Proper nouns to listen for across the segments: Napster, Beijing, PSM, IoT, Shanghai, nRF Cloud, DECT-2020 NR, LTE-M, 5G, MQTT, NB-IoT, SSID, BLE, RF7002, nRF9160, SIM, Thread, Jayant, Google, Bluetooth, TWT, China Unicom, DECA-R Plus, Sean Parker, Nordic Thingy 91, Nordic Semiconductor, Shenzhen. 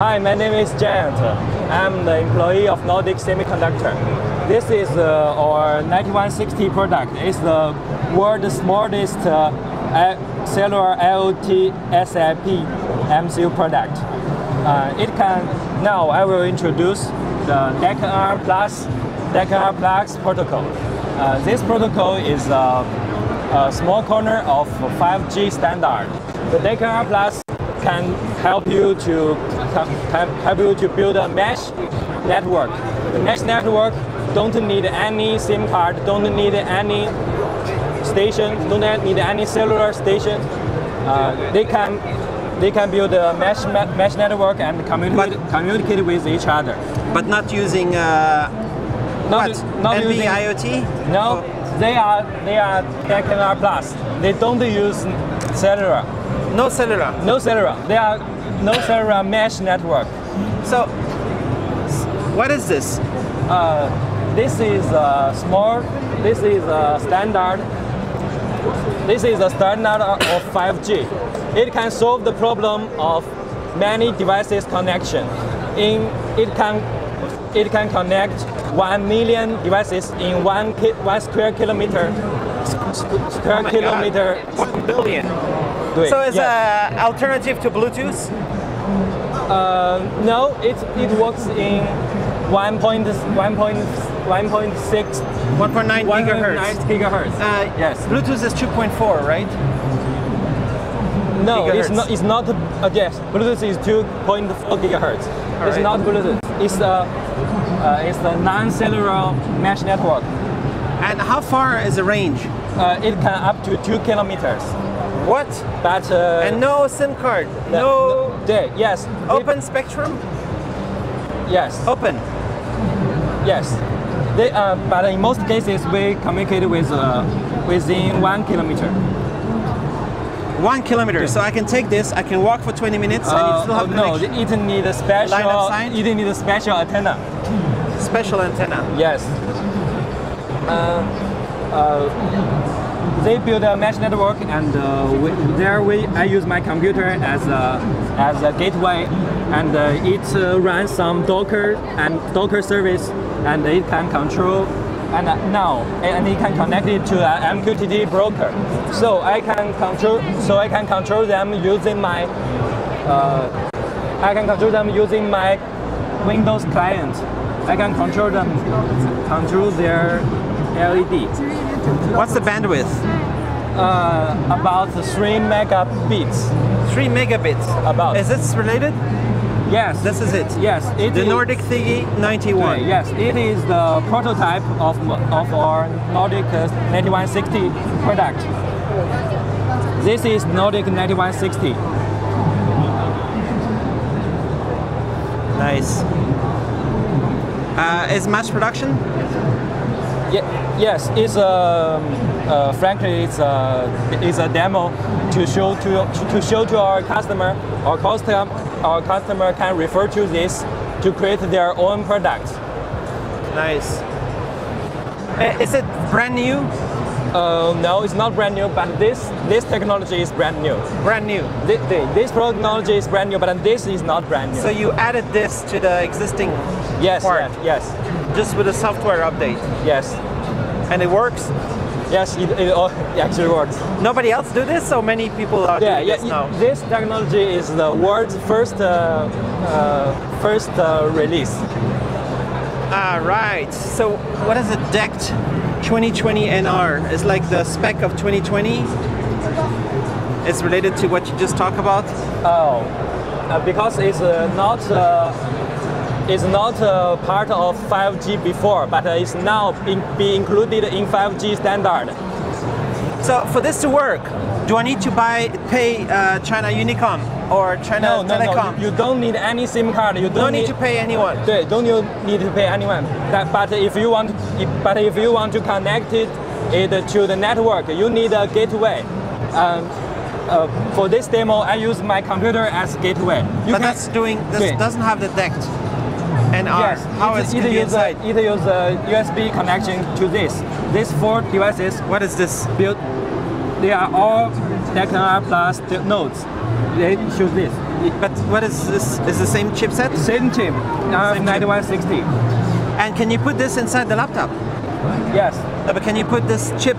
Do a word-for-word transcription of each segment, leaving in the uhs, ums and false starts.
Hi, my name is Jayant. I'm the employee of Nordic Semiconductor. This is uh, our ninety-one sixty product. It's the world's smallest uh, cellular IoT S I P M C U product. Uh, it can now I will introduce the DECA-R Plus, DECA-R Plus protocol. Uh, this protocol is uh, a small corner of five G standard. The DECA-R Plus can help you to help you to build a mesh network. The mesh network don't need any SIM card, don't need any station, don't need any cellular station. Uh, they can they can build a mesh mesh network and communicate but, communicate with each other. But not using uh, not what? not N B I O T. No, or? they are they are DECA-R Plus. They don't use cellular. No cellular. No cellular. They are no cellular mesh network. So, what is this? Uh, this is a small. This is a standard. This is a standard of five G. It can solve the problem of many devices connection. In it can it can connect one million devices in one ki one square kilometer. Square oh kilometer. One billion. So it's yes. an alternative to Bluetooth? Uh, no, it, it works in one point nine gigahertz. Uh, yes. Bluetooth is two point four, right? No, gigahertz. it's not. It's not uh, yes, Bluetooth is two point four gigahertz. All it's right. not Bluetooth. It's a, uh, it's a non-cellular mesh network. And how far is the range? Uh, it can up to two kilometers. What? But uh, and no SIM card. No. no they, yes. Open they, spectrum. Yes. Open. Yes. They. Uh, but in most cases, we communicate with uh, within one kilometer. One kilometer. Yes. So I can take this. I can walk for twenty minutes, uh, and it still have connection. No, it need a special line of sight. It need a special antenna. Special antenna. Yes. Uh, uh, They build a mesh network, and uh, we, there we I use my computer as a as a gateway, and uh, it uh, runs some Docker and Docker service, and it can control, and uh, now and it can connect it to an M Q T T broker. So I can control. So I can control them using my. Uh, I can control them using my Windows client. I can control them. Control their L E D. What's the bandwidth? Uh, about three megabits. Three megabits. About. Is this related? Yes. This is it. Yes. It the is Nordic Thingy ninety-one. Yes. It is the prototype of of our Nordic ninety-one sixty product. This is Nordic ninety-one sixty. Nice. Uh, is mass production? Yeah, yes, it's a uh, uh, frankly it's a it's a demo to show to to show to our customer. Our custom our customer can refer to this to create their own products. Nice. Is it brand new? Uh, no, it's not brand new. But this this technology is brand new. Brand new. This, this technology is brand new, but this is not brand new. So you added this to the existing yes, part. Yes. Yes. Just with a software update. Yes. And it works? Yes, it, it, it actually works. Nobody else do this, so many people are yeah, doing yeah, this it, now. This technology is the world's first uh, uh, first uh, release. Ah, right. So what is a D E C T twenty twenty N R? It's like the spec of twenty twenty. It's related to what you just talked about? Oh, uh, because it's uh, not... Uh, It's not uh, part of five G before, but uh, it's now being be included in five G standard. So for this to work, do I need to buy pay uh, China Unicom or China no, Telecom? No, no, you don't need any SIM card. You don't need, need to pay anyone. Don't you need to pay anyone? That, but if you want, if, but if you want to connect it, it to the network, you need a gateway. Um, Uh, for this demo, I use my computer as gateway. You but that's doing this okay. doesn't have the D E C T N R. Yes, how is it inside? Either use a U S B connection to this. These four devices. What is this? Built. They are all D E C T N R Plus nodes. they choose this. But what is this? Is the same chipset? Same chip, nine one six zero. And can you put this inside the laptop? Yes. Uh, but can you put this chip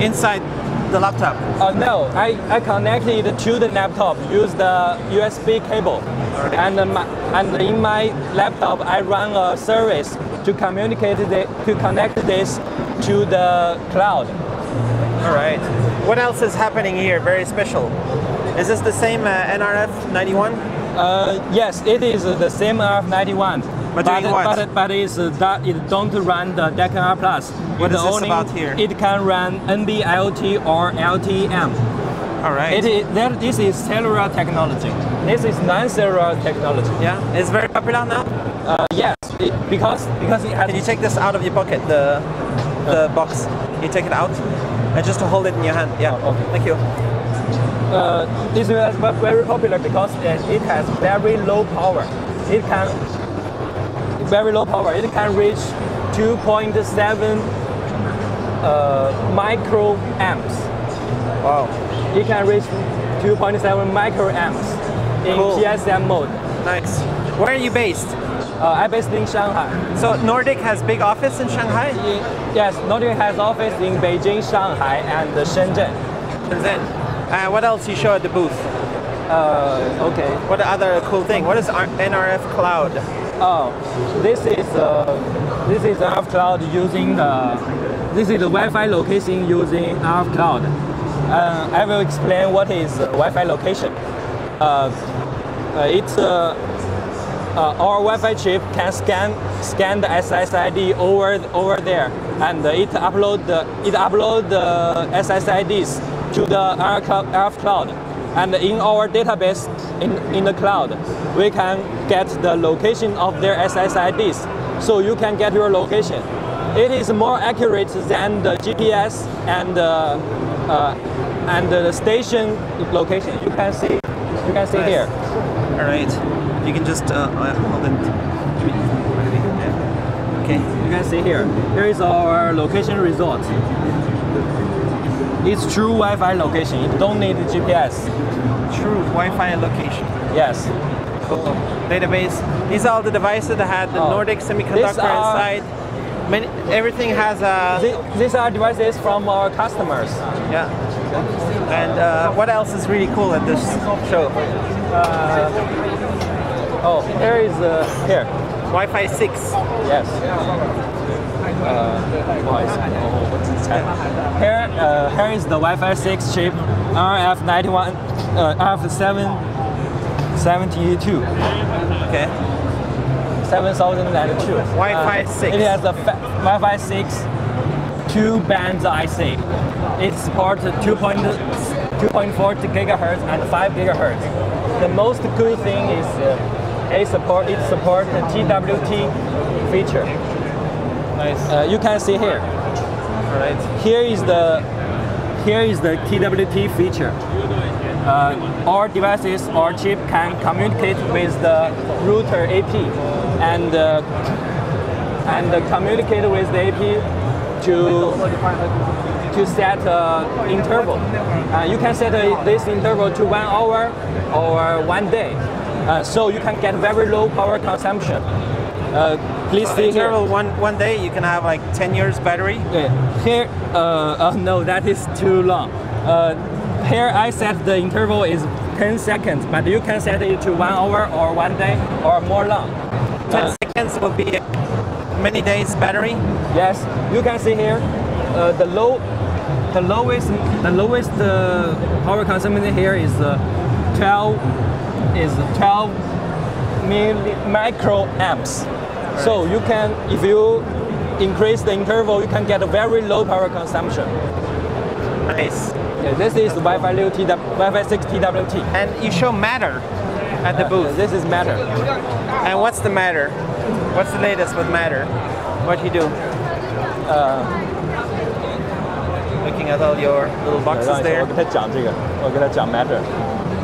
inside the laptop? Uh, no, I, I connected it to the laptop, use the U S B cable. Right. And, uh, my, and in my laptop, I run a service to communicate the, to connect this to the cloud. All right. What else is happening here? Very special. Is this the same uh, N R F ninety-one? Uh, yes, it is uh, the same N R F ninety-one. But but, but, but it's, uh, that it don't run the D E C A R Plus. What it is this about here? It can run N B I O T or L T M. All right. It is, that, this is cellular technology. This is non-cellular technology. Yeah. It's very popular now. Uh, yes, it, because because it has. Can you take this out of your pocket? The the uh, box. You take it out, and just to hold it in your hand. Yeah. Oh, okay. Thank you. Uh, this is very popular because it has very low power. It can very low power. It can reach two point seven uh, micro amps. Wow! It can reach two point seven micro amps in cool. P S M mode. Nice. Where are you based? Uh, I'm based in Shanghai. So Nordic has big office in Shanghai. Yes, Nordic has office in Beijing, Shanghai, and Shenzhen. Shenzhen. Uh, what else you show at the booth? Uh, okay. What other cool thing? What is N R F Cloud? Oh, this is uh, this is N R F Cloud using the this is the Wi-Fi location using N R F Cloud. Uh, I will explain what is Wi-Fi location. Uh, it's uh, uh, our Wi-Fi chip can scan scan the S S I D over over there, and it upload the, it upload the S S I Ds. To the N R F Cloud, and in our database in, in the cloud, we can get the location of their S S I Ds, so you can get your location. It is more accurate than the G P S and uh, uh, and the station location. You can see, you can see nice. Here. All right, you can just uh, hold it. Okay, you can see here. Here is our location resort. It's true Wi-Fi location. You don't need G P S. True Wi-Fi location. Yes. Cool. Database. These are all the devices that had the oh. Nordic Semiconductor are, inside. Many, everything has a... Th these are devices from our customers. Yeah. And uh, what else is really cool at this show? Uh, oh, here is... Uh, here. Wi-Fi six. Yes. Uh, voice. Oh, what's inside? Here, uh, here is the Wi-Fi six chip, N R F ninety-one, uh, R F seven thousand seventy-two. Okay. seven thousand two. Wi-Fi six. Uh, it has a Wi-Fi six two bands I C. It supports two point four gigahertz and five gigahertz. The most cool thing is uh, it support it supports the T W T feature. Nice. Uh, you can see here. All right. Here is the here is the T W T feature. Uh, our devices or chip can communicate with the router A P and uh, and uh, communicate with the A P to to set uh, interval. Uh, you can set uh, this interval to one hour or one day, uh, so you can get very low power consumption. Uh, please so see here. One, one day you can have like ten years battery. Yeah. Here, uh, oh no, that is too long. Uh, here I set the interval is ten seconds, but you can set it to one hour or one day or more long. Uh, ten seconds will be many days battery. Yes, you can see here uh, the low, the lowest, the lowest uh, power consumption here is uh, twelve micro amps. Right. So you can, if you increase the interval, you can get a very low power consumption. Nice. Okay, this is Wi-Fi cool. Wi-Fi six T W T. And you show Matter at the booth. Uh, this is Matter. And what's the Matter? What's the latest with Matter? What you do? Uh, Looking at all your little boxes there. I'll tell you this. I'll Matter.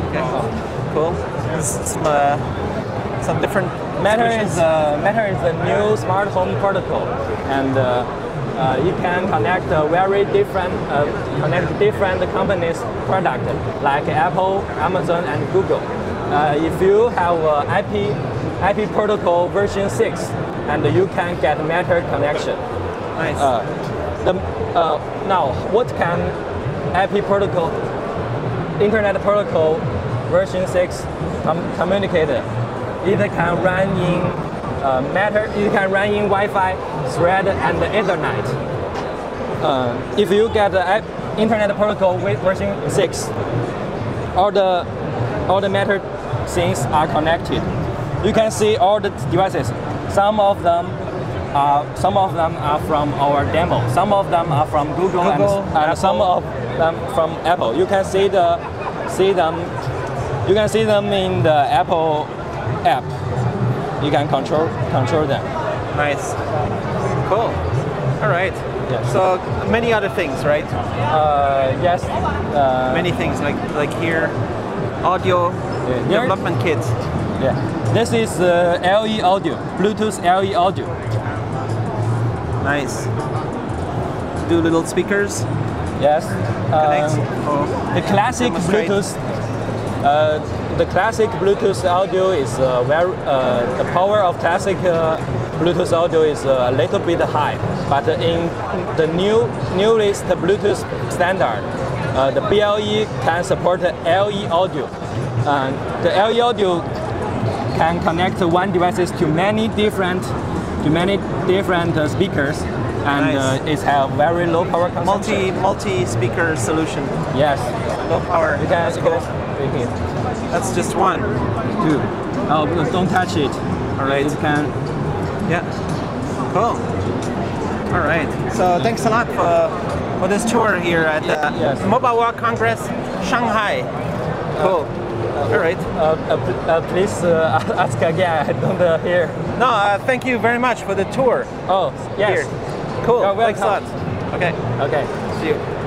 Okay. Oh. Cool. This some different Matter is, uh, Matter is a new smart home protocol, and uh, uh, you can connect uh, very different, uh, connect different companies' product like Apple, Amazon, and Google. Uh, if you have uh, I P, I P protocol version six, and you can get Matter connection. Nice. Uh, the, uh, now, what can I P protocol, Internet Protocol version six com communicate? It can run in uh, Matter. It can run in Wi-Fi, Thread, and Ethernet. Uh, if you get the uh, Internet Protocol with version six, all the all the Matter things are connected. You can see all the devices. Some of them are some of them are from our demo. Some of them are from Google, Google and, and some of them from Apple. You can see the see them. You can see them in the Apple app. You can control control them. Nice. Cool. All right. Yes. So many other things, right? Uh, yes. Uh, many things like like here, audio yeah. development kits. Yeah. This is uh, L E audio, Bluetooth L E audio. Nice. Do little speakers. Yes. Um, the classic Bluetooth. Uh, the classic Bluetooth audio is uh, very. Uh, the power of classic uh, Bluetooth audio is uh, a little bit high, but in the new newest Bluetooth standard, uh, the B L E can support L E audio. Uh, the L E audio can connect one devices to many different to many different uh, speakers. And nice. uh, it has very low power consumption. Multi, multi-speaker solution. Yes. Low power. You can, That's, you cool. can, That's just one. Two. Oh, don't touch it. All right. You can. Yeah. Cool. All right. So thanks a lot for, for this tour here at yeah, the yes. Mobile World Congress, Shanghai. Cool. Uh, Uh, All right. Uh, uh, uh, please uh, ask again. I don't uh, hear. No, uh, thank you very much for the tour. Oh, yes. Here. Cool. Thanks a lot. Okay. Okay. See you.